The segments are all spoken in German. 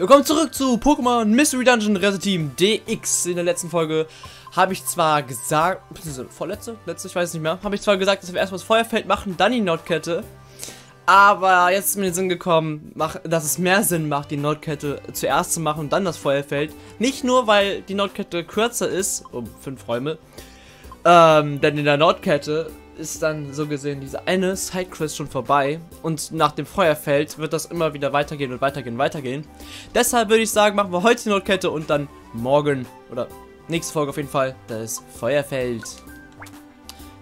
Willkommen zurück zu Pokémon Mystery Dungeon Retterteam DX. In der letzten Folge habe ich zwar gesagt, letzte, ich weiß nicht mehr, habe ich zwar gesagt, dass wir erstmal das Feuerfeld machen, dann die Notkette. Aber jetzt ist mir in den Sinn gekommen, dass es mehr Sinn macht, die Notkette zuerst zu machen und dann das Feuerfeld. Nicht nur, weil die Notkette kürzer ist, um 5 Räume, denn in der Notkette ist dann so gesehen diese eine Sidequest schon vorbei und nach dem Feuerfeld wird das immer wieder weitergehen und weitergehen. Deshalb würde ich sagen, machen wir heute die Notkette und dann morgen oder nächste Folge auf jeden Fall das Feuerfeld.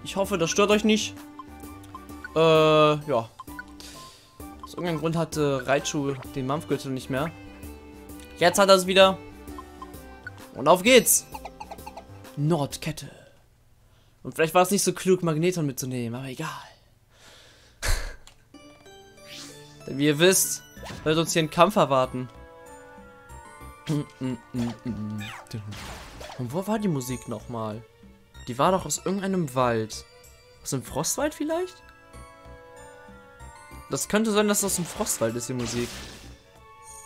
Ich hoffe, das stört euch nicht. Ja. Aus irgendeinem Grund hatte Raichu den Mampfgürtel nicht mehr. Jetzt hat er es wieder. Und auf geht's. Notkette. Und vielleicht war es nicht so klug, Magneton mitzunehmen, aber egal. Denn wie ihr wisst, wird uns hier ein Kampf erwarten. Und wo war die Musik nochmal? Die war doch aus irgendeinem Wald. Aus dem Frostwald vielleicht? Das könnte sein, dass das aus dem Frostwald ist, die Musik.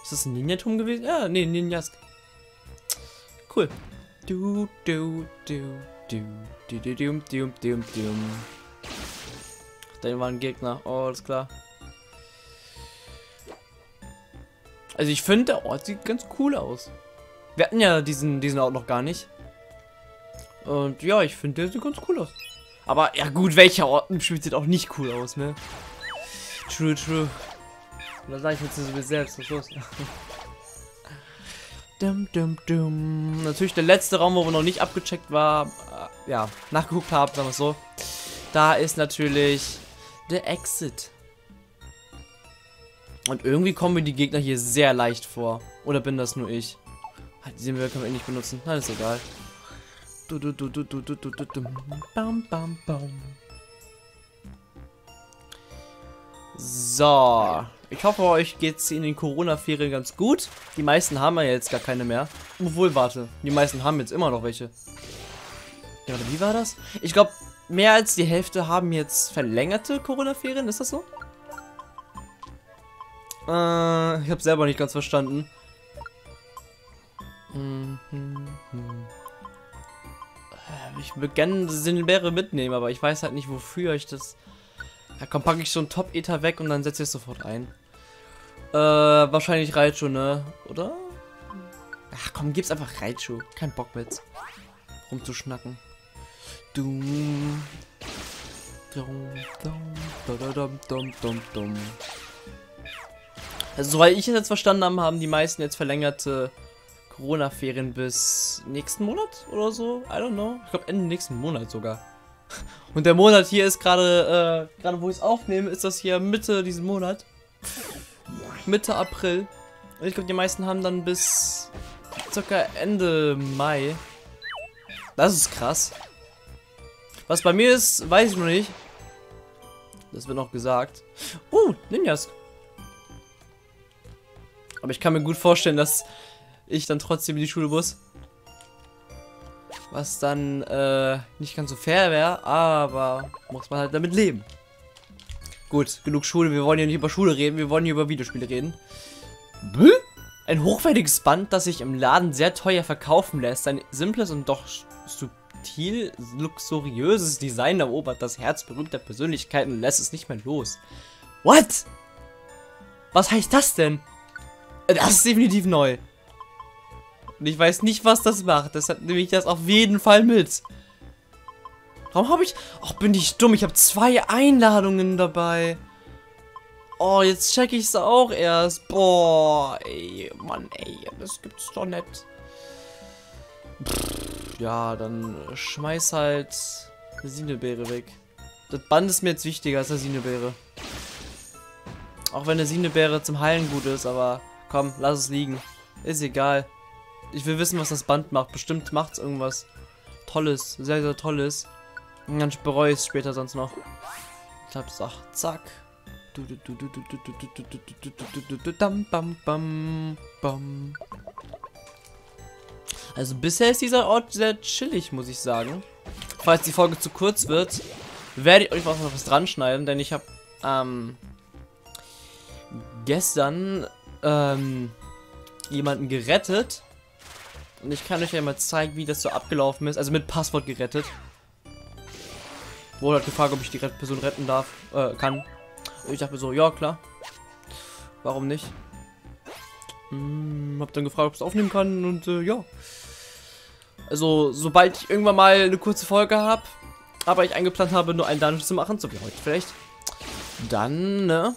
Ist das ein Ninjaturm gewesen? Ja, nee, Ninjask. Cool. Da war ein Gegner, oh, alles klar. Also ich finde, der Ort sieht ganz cool aus. Wir hatten ja diesen Ort noch gar nicht. Und ja, ich finde, der sieht ganz cool aus. Aber ja gut, welcher Ort im Spiel sieht auch nicht cool aus, ne? True, true. Oder sage ich mir zu mir selbst, zum Schluss. Natürlich der letzte Raum, wo wir noch nicht abgecheckt war, ja, nachgeguckt haben, sagen wir es so. Da ist natürlich der Exit. Und irgendwie kommen mir die Gegner hier sehr leicht vor. Oder bin das nur ich? Halt, die Säbel können wir eh nicht benutzen. Nein, ist egal. So. Ich hoffe, euch geht es in den Corona-Ferien ganz gut. Die meisten haben ja jetzt gar keine mehr. Obwohl, warte, die meisten haben jetzt immer noch welche. Ja, wie war das? Ich glaube, mehr als die Hälfte haben jetzt verlängerte Corona-Ferien. Ist das so? Ich habe selber nicht ganz verstanden. Ich würde gerne Sinnbeere mitnehmen, aber ich weiß halt nicht, wofür ich das... Ja komm, packe ich so einen Top-Ether weg und dann setze ich es sofort ein. Wahrscheinlich Raichu, ne? Oder? Ach komm, gib's einfach Raichu. Kein Bock mit rumzuschnacken. Also, soweit ich es jetzt verstanden habe, haben die meisten jetzt verlängerte Corona-Ferien bis nächsten Monat oder so. I don't know. Ich glaube, Ende nächsten Monat sogar. Und der Monat hier ist gerade, gerade wo ich es aufnehme, ist das hier Mitte diesen Monat. Mitte April. Und ich glaube, die meisten haben dann bis circa Ende Mai. Das ist krass. Was bei mir ist, weiß ich noch nicht. Das wird noch gesagt. Ninjas. Aber ich kann mir gut vorstellen, dass ich dann trotzdem in die Schule muss. Was dann nicht ganz so fair wäre, aber muss man halt damit leben. Gut, genug Schule, wir wollen hier nicht über Schule reden, wir wollen hier über Videospiele reden. Bäh? Ein hochwertiges Band, das sich im Laden sehr teuer verkaufen lässt. Ein simples und doch subtil luxuriöses Design erobert das Herz berühmter Persönlichkeiten und lässt es nicht mehr los. What? Was heißt das denn? Das ist definitiv neu. Und ich weiß nicht, was das macht. Deshalb nehme ich das auf jeden Fall mit. Warum habe ich... Ach, bin ich dumm. Ich habe 2 Einladungen dabei. Oh, jetzt checke ich es auch erst. Boah, ey, Mann, ey. Das gibt's doch nicht. Pff, ja, dann schmeiß halt eine Sinebeere weg. Das Band ist mir jetzt wichtiger als eine Sinebeere. Auch wenn eine Sinebeere zum Heilen gut ist, aber komm, lass es liegen. Ist egal. Ich will wissen, was das Band macht. Bestimmt macht es irgendwas Tolles. Sehr, sehr Tolles. Und dann bereue ich es später sonst noch. Ich hab's auch. Zack. Also bisher ist dieser Ort sehr chillig, muss ich sagen. Falls die Folge zu kurz wird, werde ich euch noch was dran schneiden, denn ich habe gestern jemanden gerettet. Und ich kann euch ja mal zeigen, wie das so abgelaufen ist. Also mit Passwort gerettet. Wurde halt gefragt, ob ich die Person retten darf, kann. Und ich dachte mir so, ja klar. Warum nicht? Hab dann gefragt, ob ich es aufnehmen kann und ja. Also, sobald ich irgendwann mal eine kurze Folge habe, aber ich eingeplant habe, nur einen Dungeon zu machen, so wie heute vielleicht, dann, ne,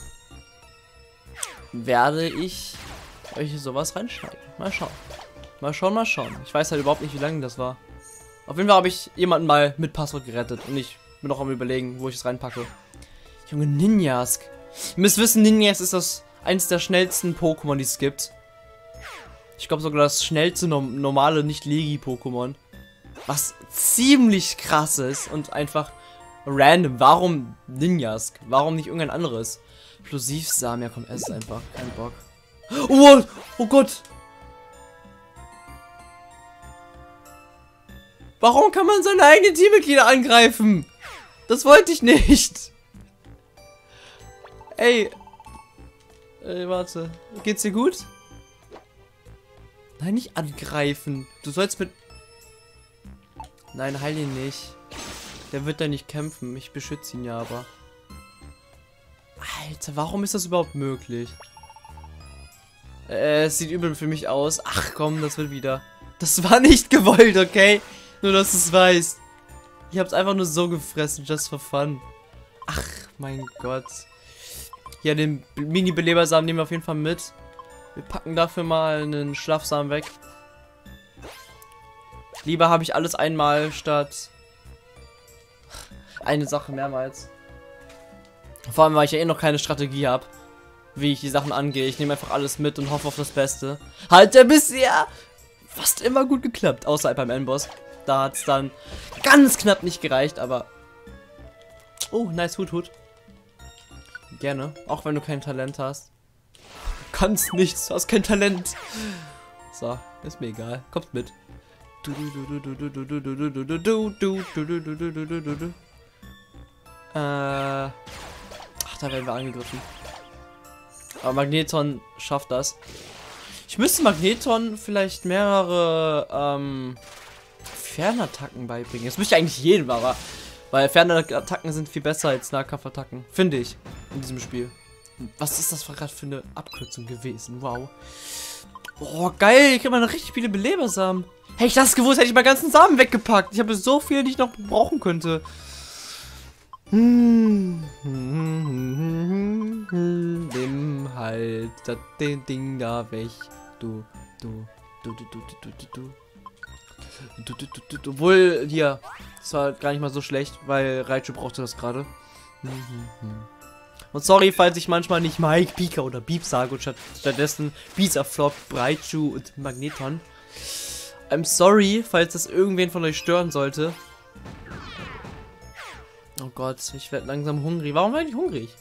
werde ich euch sowas reinschneiden. Mal schauen. Mal schauen, mal schauen. Ich weiß halt überhaupt nicht, wie lange das war. Auf jeden Fall habe ich jemanden mal mit Passwort gerettet und ich bin noch am Überlegen, wo ich es reinpacke. Junge, Ninjask. Ihr müsst wissen, Ninjask ist das eins der schnellsten Pokémon, die es gibt. Ich glaube sogar das schnellste normale, nicht Legi-Pokémon. Was ziemlich krass ist und einfach random. Warum Ninjask? Warum nicht irgendein anderes? Explosivsamen, ja komm, ess einfach. Kein Bock. Oh, oh Gott! Warum kann man seine eigenen Teammitglieder angreifen? Das wollte ich nicht. Ey. Ey, warte. Geht's dir gut? Nein, nicht angreifen. Du sollst mit... Nein, heil ihn nicht. Der wird da nicht kämpfen. Ich beschütze ihn ja aber. Alter, warum ist das überhaupt möglich? Es sieht übel für mich aus. Ach komm, das wird wieder. Das war nicht gewollt, okay? Nur, dass du es weißt. Ich hab's einfach nur so gefressen, just for fun. Ach, mein Gott. Ja, den Mini-Belebersamen nehmen wir auf jeden Fall mit. Wir packen dafür mal einen Schlafsamen weg. Lieber habe ich alles einmal statt eine Sache mehrmals. Vor allem, weil ich ja eh noch keine Strategie habe, wie ich die Sachen angehe. Ich nehme einfach alles mit und hoffe auf das Beste. Hat ja bisher fast immer gut geklappt, außer beim Endboss. Da hat es dann ganz knapp nicht gereicht, aber... Oh, nice, Hut, Hut. Gerne, auch wenn du kein Talent hast. Kannst nichts, hast kein Talent. So, ist mir egal. Kommt mit. Ach, da werden wir angegriffen. Aber Magneton schafft das. Ich müsste Magneton vielleicht mehrere Fernattacken beibringen. Das müsste ich eigentlich jedem, aber weil Fernattacken sind viel besser als Nahkampfattacken, finde ich, in diesem Spiel. Was ist das gerade für eine Abkürzung gewesen? Wow. Oh, geil. Ich krieg mal richtig viele Belebersamen. Hätte ich das gewusst, hätte ich meinen ganzen Samen weggepackt. Ich habe so viele, die ich noch brauchen könnte. Nimm halt das Ding da weg. Du. Obwohl, hier. Das war gar nicht mal so schlecht, weil Raichu brauchte das gerade. Und sorry, falls ich manchmal nicht Mike, Pika oder Beep sage und stattdessen Bisaflop, Raichu und Magneton. I'm sorry, falls das irgendwen von euch stören sollte. Oh Gott, ich werde langsam hungrig. Warum werde ich hungrig?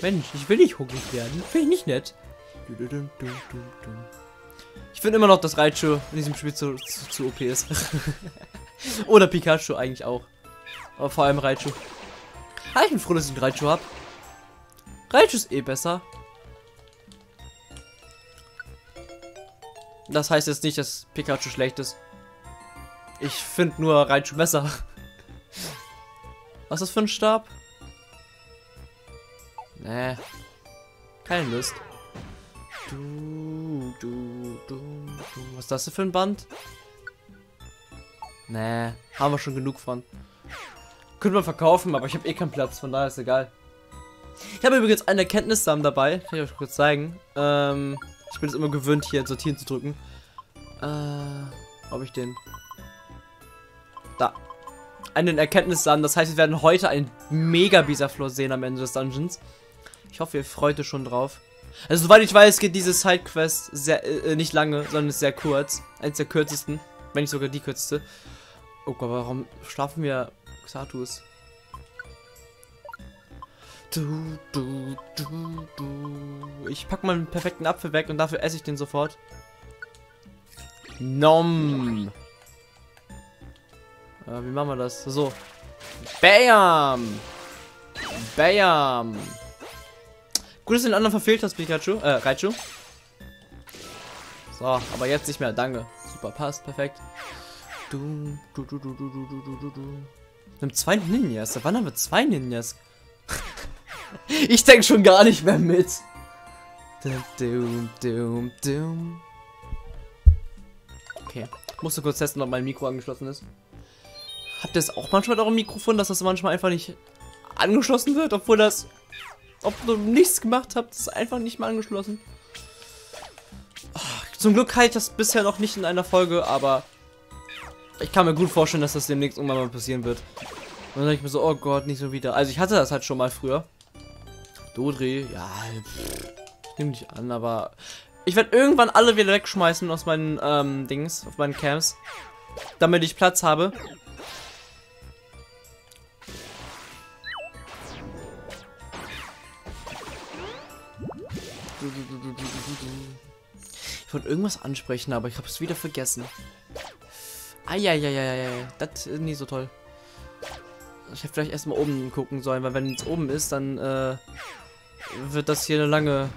Mensch, ich will nicht hungrig werden. Finde ich nicht nett. Ich finde immer noch, dass Raichu in diesem Spiel zu OP ist. Oder Pikachu eigentlich auch. Aber vor allem Raichu. Ah, ich bin froh, dass ich einen Raichu habe. Raichu ist eh besser. Das heißt jetzt nicht, dass Pikachu schlecht ist. Ich finde nur Raichu besser. Was ist das für ein Stab? Nee. Keine Lust. Was ist das für ein Band? Nee. Haben wir schon genug von. Könnte man verkaufen, aber ich habe eh keinen Platz, von daher ist egal. Ich habe übrigens einen Erkenntnissamen dabei, kann ich euch kurz zeigen. Ich bin es immer gewöhnt, hier sortieren zu drücken. Ob ich den... Da. Einen Erkenntnissamen, das heißt, wir werden heute einen Mega-Bisaflor sehen am Ende des Dungeons. Ich hoffe, ihr freut euch schon drauf. Also, soweit ich weiß, geht diese Sidequest sehr, nicht lange, sondern ist sehr kurz. Eins der kürzesten, wenn nicht sogar die kürzeste. Oh Gott, warum schlafen wir Xatus? Ich packe meinen perfekten Apfel weg und dafür esse ich den sofort. Nom. Wie machen wir das? So. Bam! Bam! Gut, dass du den anderen verfehlt hast, Pikachu. Raichu. So, aber jetzt nicht mehr. Danke. Super, passt. Perfekt. Wir haben 2 Ninjas. Wann haben wir 2 Ninjas? Ich denke schon gar nicht mehr mit. Okay. Ich musste kurz testen, ob mein Mikro angeschlossen ist. Habt ihr das auch manchmal auch im Mikrofon, dass das manchmal einfach nicht angeschlossen wird, obwohl das... Ob du nichts gemacht habt, ist einfach nicht mal angeschlossen. Zum Glück halte ich das bisher noch nicht in einer Folge, aber... Ich kann mir gut vorstellen, dass das demnächst irgendwann mal passieren wird. Und dann denke ich mir so, oh Gott, nicht so wieder. Also ich hatte das halt schon mal früher. Dodri, ja, nimm dich an, aber... Ich werde irgendwann alle wieder wegschmeißen aus meinen Dings, auf meinen Camps. Damit ich Platz habe. Ich wollte irgendwas ansprechen, aber ich habe es wieder vergessen. Eieieiei, das ist nicht so toll. Ich hätte vielleicht erstmal oben gucken sollen, weil wenn es oben ist, dann wird das hier eine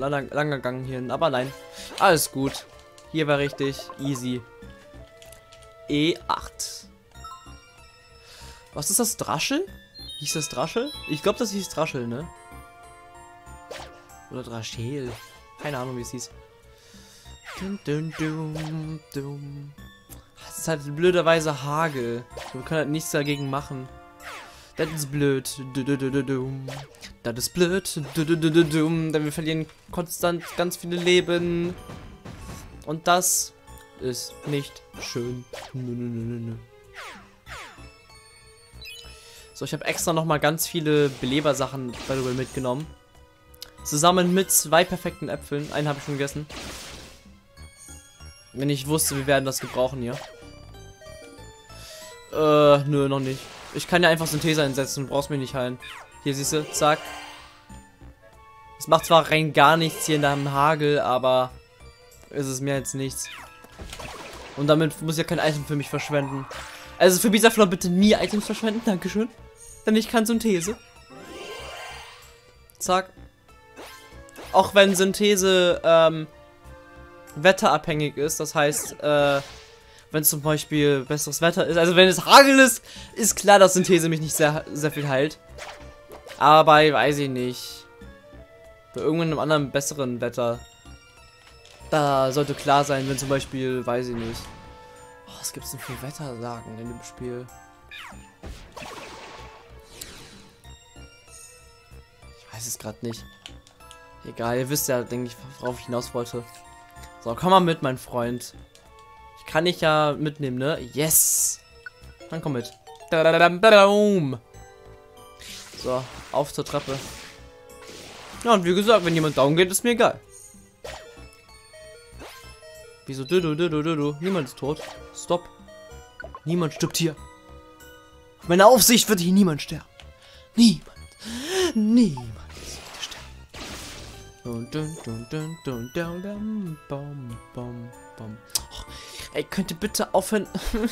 langer Gang hier. Aber nein, alles gut. Hier war richtig easy. E8. Was ist das? Draschel? Hieß das Draschel? Ich glaube, das hieß Draschel, ne? Oder Draschel. Keine Ahnung, wie es hieß. Das ist halt blöderweise Hagel. Wir können halt nichts dagegen machen. Das ist blöd. Das ist blöd. Denn wir verlieren konstant ganz viele Leben. Und das ist nicht schön. So, ich habe extra nochmal ganz viele Belebersachen bei Duel mitgenommen. Zusammen mit 2 perfekten Äpfeln. Einen habe ich schon gegessen. Wenn ich wusste, wir werden das gebrauchen hier. Nö, noch nicht. Ich kann ja einfach Synthese einsetzen. Du brauchst mich nicht heilen. Hier, siehst du, zack. Es macht zwar rein gar nichts hier in deinem Hagel, aber ist es mir jetzt nichts. Und damit muss ich ja kein Item für mich verschwenden. Also für Bisaflop bitte nie Items verschwenden. Dankeschön. Denn ich kann Synthese. Zack. Auch wenn Synthese wetterabhängig ist, das heißt, wenn zum Beispiel besseres Wetter ist, also wenn es Hagel ist, ist klar, dass Synthese mich nicht sehr viel heilt. Aber weiß ich nicht, bei irgendeinem anderen besseren Wetter, da sollte klar sein, wenn zum Beispiel, weiß ich nicht, oh, was gibt's denn für Wettersagen in dem Spiel? Ich weiß es gerade nicht. Egal, ihr wisst ja, denke ich, worauf ich hinaus wollte. So, komm mal mit, mein Freund. Ich kann dich ja mitnehmen, ne? Yes! Dann komm mit. So, auf zur Treppe. Ja, und wie gesagt, wenn jemand down geht, ist mir egal. Wieso? Niemand ist tot. Stopp. Niemand stirbt hier. Auf meine Aufsicht wird hier niemand sterben. Niemand. Niemand. Ey, könnt ihr bitte aufhören,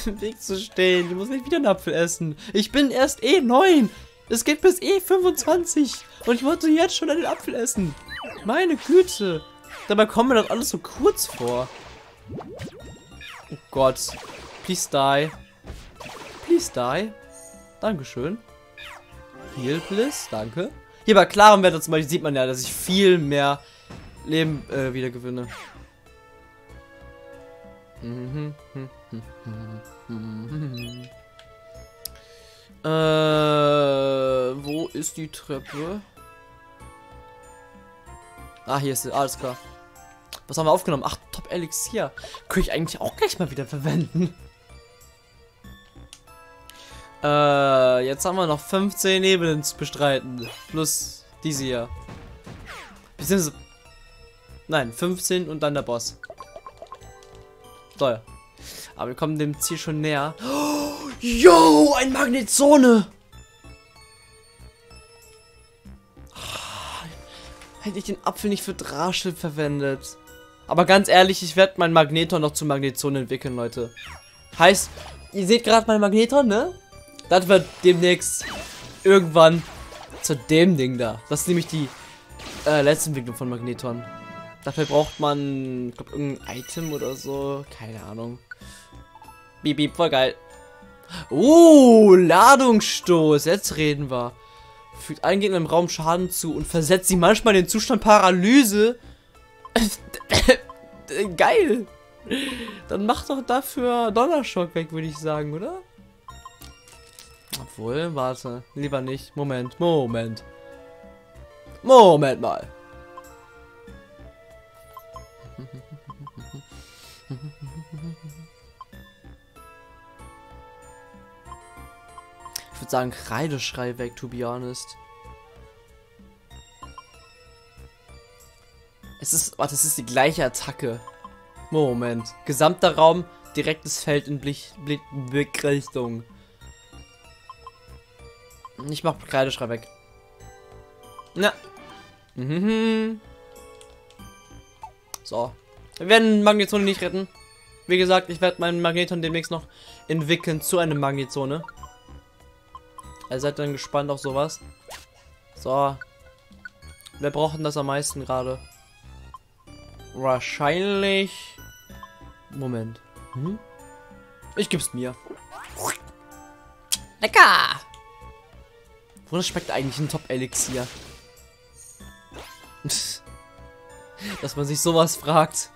im Weg zu stehen? Ich muss nicht wieder einen Apfel essen. Ich bin erst E9. Es geht bis E25. Und ich wollte jetzt schon einen Apfel essen. Meine Güte. Dabei kommt mir das alles so kurz vor. Oh Gott. Please die. Please die. Dankeschön. Heal, please. Danke. Hier bei klarem Wetter zum Beispiel sieht man ja, dass ich viel mehr Leben wieder gewinne. Wo ist die Treppe? Ah, hier ist sie. Alles klar. Was haben wir aufgenommen? Ach, Top Elixier. Könnte ich eigentlich auch gleich mal wieder verwenden. Jetzt haben wir noch 15 Nebeln zu bestreiten. Plus diese hier. Beziehungsweise. Nein, 15 und dann der Boss. So, ja. Aber wir kommen dem Ziel schon näher. Oh, yo, ein Magnetzone! Hätte ich den Apfel nicht für Draschel verwendet. Aber ganz ehrlich, ich werde meinen Magneton noch zu Magnetzone entwickeln, Leute. Heißt, ihr seht gerade meinen Magneton, ne? Das wird demnächst irgendwann zu dem Ding da. Das ist nämlich die letzte Entwicklung von Magneton. Dafür braucht man, ich glaube, irgendein Item oder so. Keine Ahnung. Bip, bip, voll geil. Oh, Ladungsstoß. Jetzt reden wir. Fügt allen Gegnern im Raum Schaden zu und versetzt sie manchmal in den Zustand Paralyse. Geil. Dann mach doch dafür Donnerschock weg, würde ich sagen, oder? Obwohl, warte. Lieber nicht. Moment mal. Ich würde sagen, Kreideschrei weg, to be honest. Es ist, warte, es ist die gleiche Attacke. Moment. Gesamter Raum, direktes Feld in Blickrichtung. Ich mach Kreideschrei weg. Na. So. Wir werden Magnetzone nicht retten. Wie gesagt, ich werde meinen Magneton demnächst noch entwickeln zu einer Magnetzone. Also seid dann gespannt auf sowas. So. Wer braucht denn das am meisten gerade? Wahrscheinlich. Moment. Ich geb's mir. Lecker! Wonach schmeckt eigentlich ein Top-Elixier? Dass man sich sowas fragt.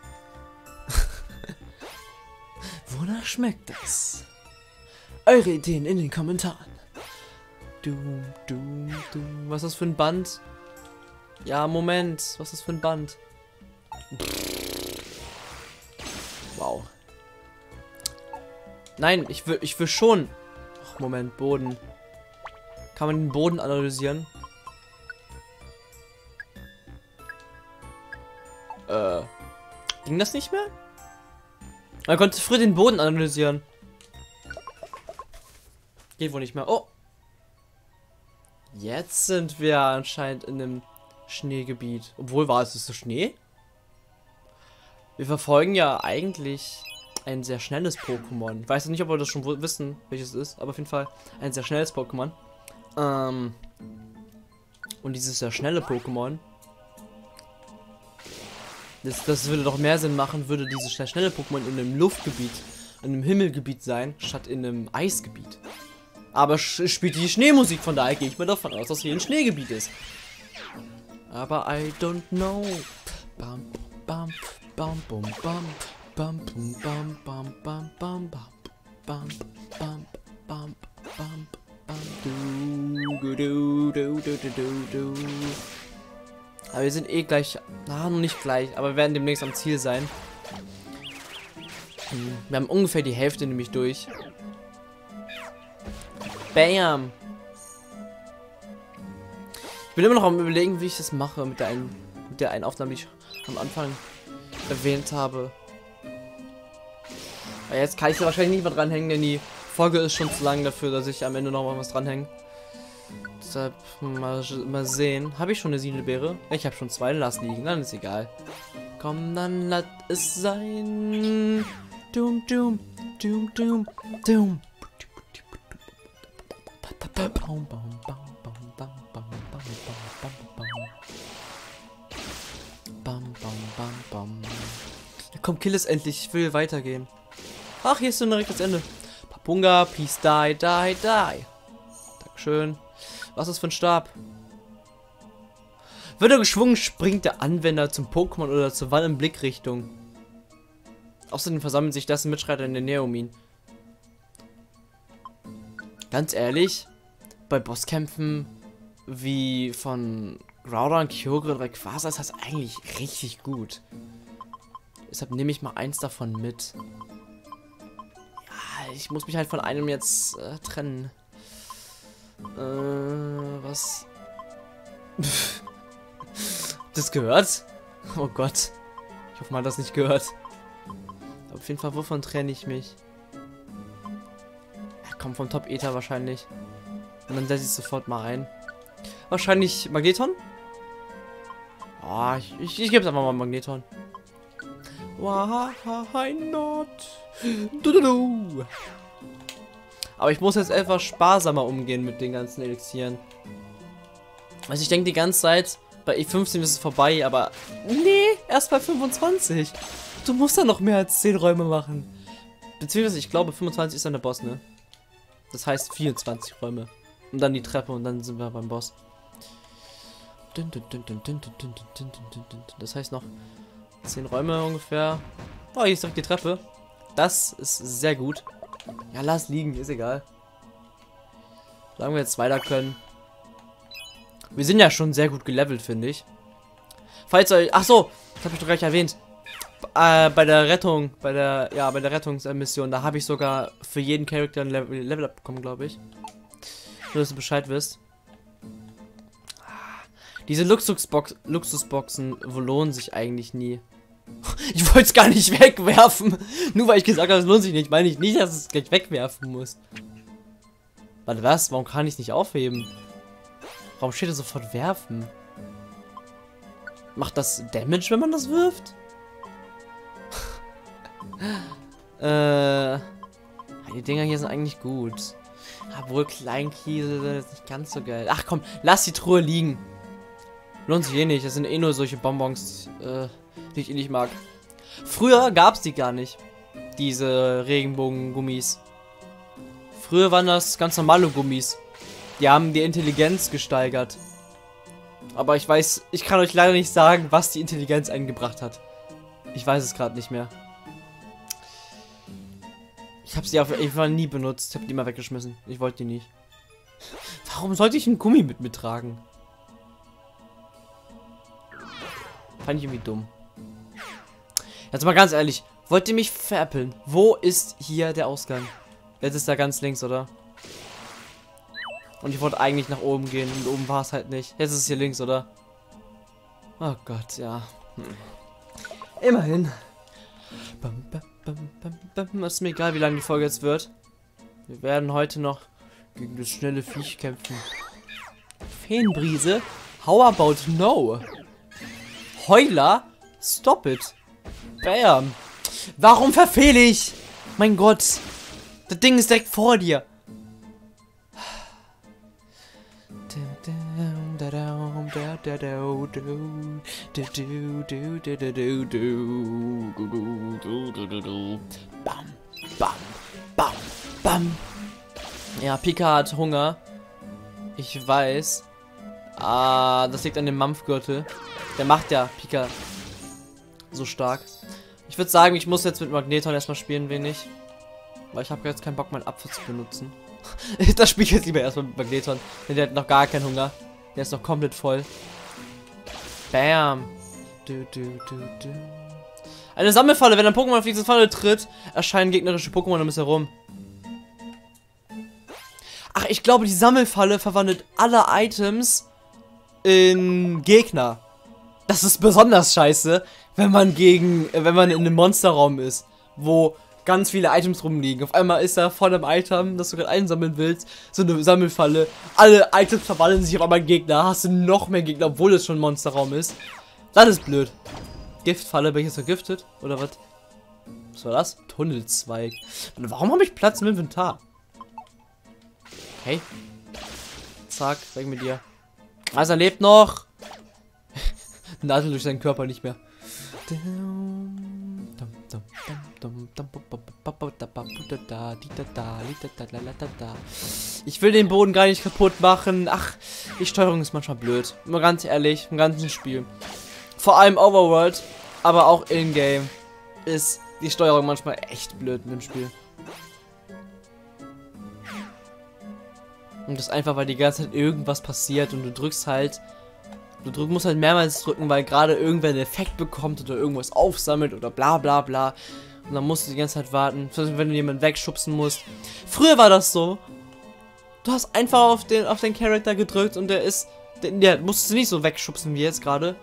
Wonach schmeckt das? Eure Ideen in den Kommentaren. Was ist das für ein Band? Ja, Moment. Was ist das für ein Band? Wow. Nein, ich will schon. Ach, Moment, Boden. Kann man den Boden analysieren? Ging das nicht mehr? Man konnte früher den Boden analysieren. Geht wohl nicht mehr. Oh! Jetzt sind wir anscheinend in einem Schneegebiet. Obwohl, war es so Schnee? Wir verfolgen ja eigentlich ein sehr schnelles Pokémon. Ich weiß nicht, ob wir das schon wissen, welches es ist, aber auf jeden Fall ein sehr schnelles Pokémon. Und dieses sehr schnelle Pokémon. Das würde doch mehr Sinn machen, würde dieses schnelle Pokémon in einem Luftgebiet, in einem Himmelgebiet sein, statt in einem Eisgebiet. Aber spielt die Schneemusik, von daher gehe ich mir davon aus, dass hier ein Schneegebiet ist. Aber I don't know. Bam, bam, bam, bam, bam, bam, bam, bam, bam, bam, bam, bam, bam, bam, aber wir sind eh gleich, na, noch nicht gleich, aber wir werden demnächst am Ziel sein. Wir haben ungefähr die Hälfte nämlich durch. Bam! Ich bin immer noch am Überlegen, wie ich das mache mit der einen Aufnahme, die ich am Anfang erwähnt habe. Aber jetzt kann ich da wahrscheinlich nicht mehr dranhängen, denn die Folge ist schon zu lang dafür, dass ich am Ende noch mal was dranhänge. Deshalb mal sehen. Habe ich schon eine Siedelbeere? Ich habe schon zwei, lass liegen, dann ist egal. Komm, dann lass es sein. Doom, doom, doom, doom, doom. Komm, kill es endlich, ich will weitergehen. Ach, hier ist schon direkt das Ende. Papunga, peace, die, die, die. Dankeschön. Was ist das für ein Stab? Wird er geschwungen, springt der Anwender zum Pokémon oder zur Wand in Blickrichtung. Außerdem versammeln sich dessen Mitschreiter in der Nähe um ihn. Ganz ehrlich, bei Bosskämpfen wie von Groudon, Kyogre und Rayquaza ist das eigentlich richtig gut. Deshalb nehme ich mal eins davon mit. Ja, ich muss mich halt von einem jetzt trennen. Was? Das gehört? Oh Gott. Ich hoffe mal, das nicht gehört. Auf jeden Fall, wovon trenne ich mich? Ja, komm, vom Top-Ether wahrscheinlich. Und dann setze ich sofort mal ein. Wahrscheinlich Magneton? Oh, ich gebe es einfach mal Magneton. Why not? Dududu. Aber ich muss jetzt etwas sparsamer umgehen mit den ganzen Elixieren. Also ich denke die ganze Zeit, Bei E15 ist es vorbei, aber nee, erst bei 25. Du musst da noch mehr als 10 Räume machen. Beziehungsweise, ich glaube, 25 ist dann der Boss, ne? Das heißt 24 Räume. Und dann die Treppe und dann sind wir beim Boss. Das heißt noch 10 Räume ungefähr. Oh, hier ist direkt die Treppe. Das ist sehr gut. Ja, lass liegen, ist egal. Solange wir jetzt weiter können. Wir sind ja schon sehr gut gelevelt, finde ich. Falls euch... Ach so, das habe ich doch gleich erwähnt. Bei der Rettung, bei der Rettungsmission, da habe ich sogar für jeden Charakter ein Level-Up bekommen, glaube ich. Nur, dass du Bescheid wisst. Diese Luxusboxen lohnen sich eigentlich nie. Ich wollte es gar nicht wegwerfen. Nur weil ich gesagt habe, es lohnt sich nicht, meine ich nicht, dass du es gleich wegwerfen musst. Warte, was? Warum kann ich es nicht aufheben? Warum steht da sofort werfen? Macht das Damage, wenn man das wirft? Die Dinger hier sind eigentlich gut. Obwohl Kleinkiesel sind jetzt nicht ganz so geil. Ach komm, lass die Truhe liegen. Lohnt sich eh nicht, das sind eh nur solche Bonbons, die ich eh nicht mag. Früher gab es die gar nicht, diese Regenbogen-Gummis. Früher waren das ganz normale Gummis. Die haben die Intelligenz gesteigert. Aber ich weiß, ich kann euch leider nicht sagen, was die Intelligenz eingebracht hat. Ich weiß es gerade nicht mehr. Ich habe sie auf jeden Fall nie benutzt. Ich habe die mal weggeschmissen. Ich wollte die nicht. Warum sollte ich einen Gummi mit mir tragen? Fand ich irgendwie dumm. Jetzt mal ganz ehrlich. Wollt ihr mich veräppeln? Wo ist hier der Ausgang? Jetzt ist da ganz links, oder? Und ich wollte eigentlich nach oben gehen und oben war es halt nicht. Jetzt ist es hier links, oder? Oh Gott, ja. Immerhin. Ist mir egal, wie lange die Folge jetzt wird. Wir werden heute noch gegen das schnelle Viech kämpfen. Feenbrise? How about no? Heuler? Stop it. Bam. Warum verfehle ich? Mein Gott. Das Ding ist direkt vor dir. Bam, bam, bam, bam. Ja, Pika hat Hunger. Ich weiß. Ah, das liegt an dem Mampfgürtel. Der macht ja Pika so stark. Ich würde sagen, ich muss jetzt mit Magneton erstmal spielen wenig. Weil ich habe jetzt keinen Bock, meinen Apfel zu benutzen. Das spiele ich jetzt lieber erstmal mit Magneton. Denn der hat noch gar keinen Hunger. Der ist noch komplett voll. Bam. Eine Sammelfalle. Wenn ein Pokémon auf diese Falle tritt, erscheinen gegnerische Pokémon um es herum. Ach, ich glaube, die Sammelfalle verwandelt alle Items in Gegner. Das ist besonders scheiße, wenn man in einem Monsterraum ist, wo ganz viele Items rumliegen. Auf einmal ist da vor einem Item, das du gerade einsammeln willst, so eine Sammelfalle. Alle Items verwandeln sich auf einmal in Gegner. Hast du noch mehr Gegner, obwohl es schon ein Monsterraum ist. Das ist blöd. Giftfalle, bin ich jetzt vergiftet? Oder was? Was war das? Tunnelzweig. Warum habe ich Platz im Inventar? Okay. Zack, weg mit dir. Also, er lebt noch. Nadel durch seinen Körper nicht mehr. Ich will den Boden gar nicht kaputt machen. Ach, die Steuerung ist manchmal blöd. Mal ganz ehrlich, im ganzen Spiel. Vor allem Overworld, aber auch in-game ist die Steuerung manchmal echt blöd in dem Spiel. Und das einfach, weil die ganze Zeit irgendwas passiert und du drückst halt... Du musst halt mehrmals drücken, weil gerade irgendwer einen Effekt bekommt oder irgendwas aufsammelt oder bla bla bla. Und dann musst du die ganze Zeit warten, wenn du jemanden wegschubsen musst. Früher war das so. Du hast einfach auf den Charakter gedrückt und der musstest du nicht so wegschubsen wie jetzt gerade.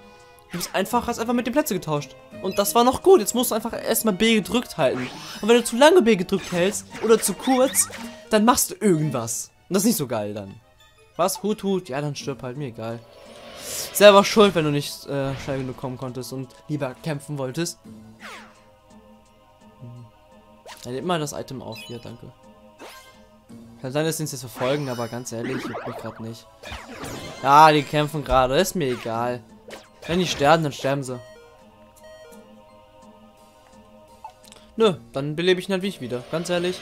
Du bist einfach, hast einfach mit den Plätzen getauscht. Und das war noch gut. Jetzt musst du einfach erstmal B gedrückt halten. Und wenn du zu lange B gedrückt hältst oder zu kurz, dann machst du irgendwas. Und das ist nicht so geil dann. Was? Hut, Hut? Ja, dann stirb halt. Mir egal. Selber schuld, wenn du nicht schnell genug kommen konntest und lieber kämpfen wolltest. Dann nimm mal das Item auf hier, danke. Kann sein, dass sie uns jetzt verfolgen, aber ganz ehrlich, ich will mich gerade nicht. Ja, die kämpfen gerade, ist mir egal. Wenn die sterben, dann sterben sie. Nö, dann belebe ich natürlich wieder. Ganz ehrlich.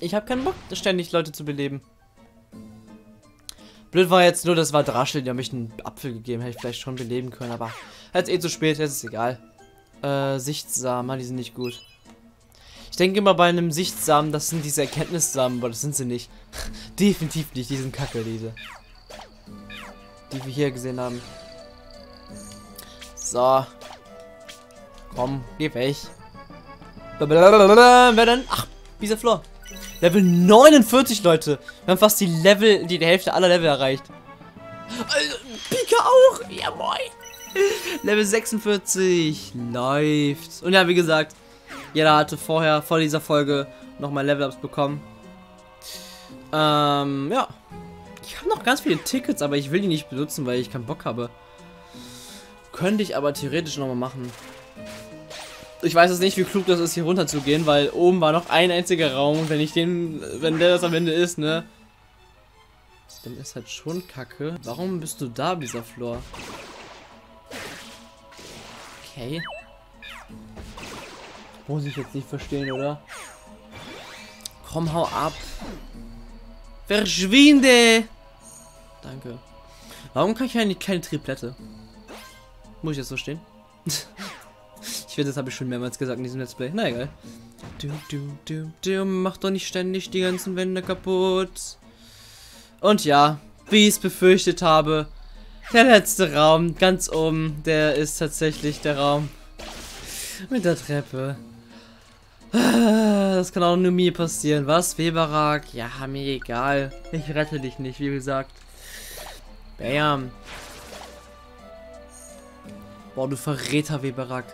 Ich habe keinen Bock, ständig Leute zu beleben. Blöd war jetzt nur, das war Draschel, die haben mich einen Apfel gegeben. Hätte ich vielleicht schon beleben können, aber jetzt eh zu spät, jetzt ist es egal. Sichtsamen, die sind nicht gut. Ich denke immer bei einem Sichtsamen, das sind diese Erkenntnissamen, aber das sind sie nicht. Definitiv nicht, die sind kacke, diese. Die wir hier gesehen haben. So. Komm, geh weg. Wer denn? Ach, Bisaflop. Level 49, Leute. Wir haben fast die Hälfte aller Level erreicht. Pika auch. Ja, moin. Level 46. Läuft. Und ja, wie gesagt, jeder hatte vorher, vor dieser Folge, nochmal Level-Ups bekommen. Ja. Ich habe noch ganz viele Tickets, aber ich will die nicht benutzen, weil ich keinen Bock habe. Könnte ich aber theoretisch nochmal machen. Ich weiß es nicht, wie klug das ist, hier runter zu gehen, weil oben war noch ein einziger Raum und wenn der das am Ende ist, ne? Dann ist halt schon kacke. Warum bist du da, Bisaflop? Okay. Muss ich jetzt nicht verstehen, oder? Komm, hau ab. Verschwinde! Danke. Warum kann ich eigentlich keine Triplette? Muss ich das so stehen? Ich finde, das habe ich schon mehrmals gesagt in diesem Let's Play. Na egal. Mach doch nicht ständig die ganzen Wände kaputt. Und ja, wie ich es befürchtet habe, der letzte Raum ganz oben, der ist tatsächlich der Raum mit der Treppe. Das kann auch nur mir passieren. Was, Weberak? Ja, mir egal. Ich rette dich nicht, wie gesagt. Bam. Boah, du Verräter, Weberak.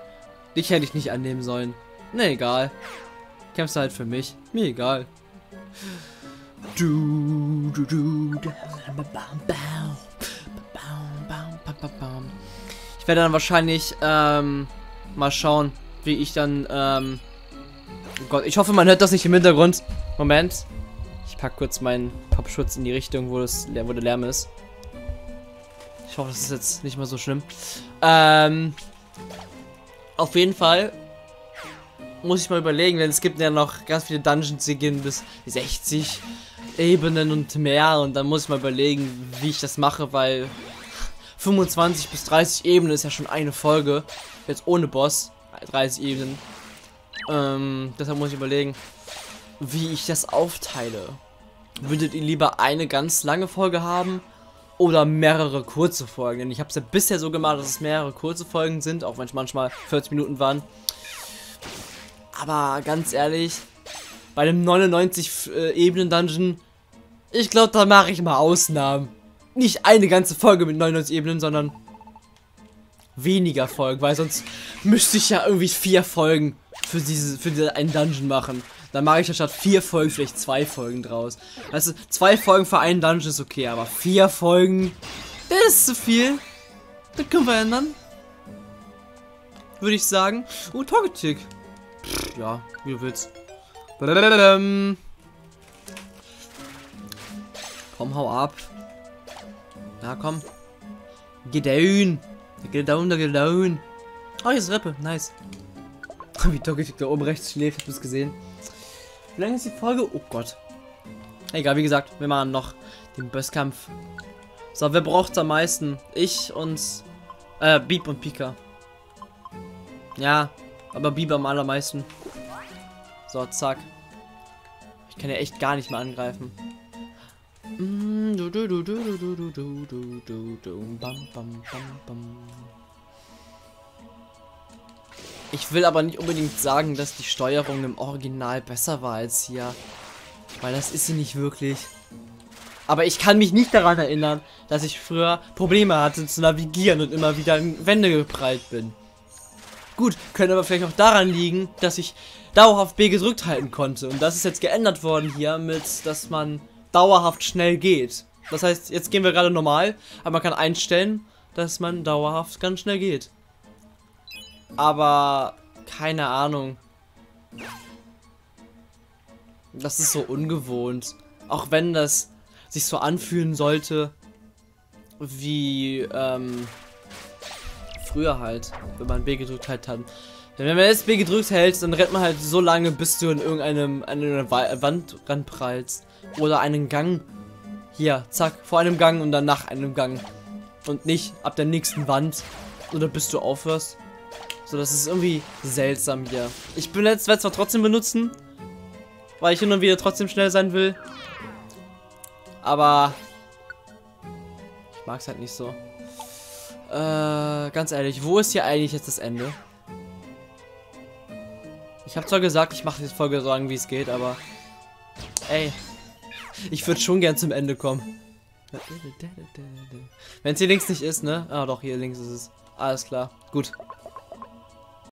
Ich hätte ich nicht annehmen sollen. Na egal. Kämpfst du halt für mich. Mir egal. Ich werde dann wahrscheinlich mal schauen, wie ich dann oh Gott, ich hoffe, man hört das nicht im Hintergrund. Moment. Ich packe kurz meinen Popschutz in die Richtung, wo der Lärm ist. Ich hoffe, das ist jetzt nicht mehr so schlimm. Auf jeden Fall muss ich mal überlegen, denn es gibt ja noch ganz viele Dungeons, die gehen bis 60 Ebenen und mehr. Und dann muss ich mal überlegen, wie ich das mache, weil 25 bis 30 Ebenen ist ja schon eine Folge. Jetzt ohne Boss, 30 Ebenen. Deshalb muss ich überlegen, wie ich das aufteile. Würdet ihr lieber eine ganz lange Folge haben? Oder mehrere kurze Folgen, denn ich habe es ja bisher so gemacht, dass es mehrere kurze Folgen sind, auch wenn es manchmal 40 Minuten waren. Aber ganz ehrlich, bei dem 99-Ebenen-Dungeon, ich glaube, da mache ich mal Ausnahmen. Nicht eine ganze Folge mit 99 Ebenen, sondern weniger Folgen, weil sonst müsste ich ja irgendwie 4 Folgen für einen Dungeon machen. Dann mache ich ja statt 4 Folgen vielleicht 2 Folgen draus. Also 2 Folgen für einen Dungeon ist okay, aber 4 Folgen, das ist zu viel. Das können wir ändern. Würde ich sagen. Oh, Toggitick. Ja, wie du willst. Blablabla. Komm, hau ab. Ja, komm. Geh down. Geh down, geh down. Oh, hier ist Rippe. Nice. Wie Toggitick da oben rechts schläft, habt ihr es gesehen? Wie lange ist die Folge? Oh Gott. Egal, wie gesagt, wir machen noch den Bosskampf. So, wer braucht's am meisten? Ich und Bieb und Pika. Ja, aber Bieb am allermeisten. So, zack. Ich kann ja echt gar nicht mehr angreifen. Ich will aber nicht unbedingt sagen, dass die Steuerung im Original besser war als hier. Weil das ist sie nicht wirklich. Aber ich kann mich nicht daran erinnern, dass ich früher Probleme hatte zu navigieren und immer wieder in Wände geprallt bin. Gut, könnte aber vielleicht auch daran liegen, dass ich dauerhaft B gedrückt halten konnte. Und das ist jetzt geändert worden hier mit, dass man dauerhaft schnell geht. Das heißt, jetzt gehen wir gerade normal, aber man kann einstellen, dass man dauerhaft ganz schnell geht. Aber keine Ahnung. Das ist so ungewohnt. Auch wenn das sich so anfühlen sollte wie früher halt, wenn man B gedrückt halt hat. Wenn man jetzt B gedrückt hält, dann rennt man halt so lange, bis du in irgendeinem Wand ranprallst. Oder einen Gang. Hier, zack, vor einem Gang und dann nach einem Gang. Und nicht ab der nächsten Wand. Oder bis du aufhörst. So, das ist irgendwie seltsam hier. Ich bin jetzt, werde es zwar trotzdem benutzen, weil ich hin und wieder trotzdem schnell sein will. Aber ich mag es halt nicht so. Ganz ehrlich, wo ist hier eigentlich jetzt das Ende? Ich habe zwar gesagt, ich mache die Folge so lang, wie es geht, aber ey, ich würde schon gern zum Ende kommen. Wenn es hier links nicht ist, ne? Ah, doch, hier links ist es. Alles klar, gut.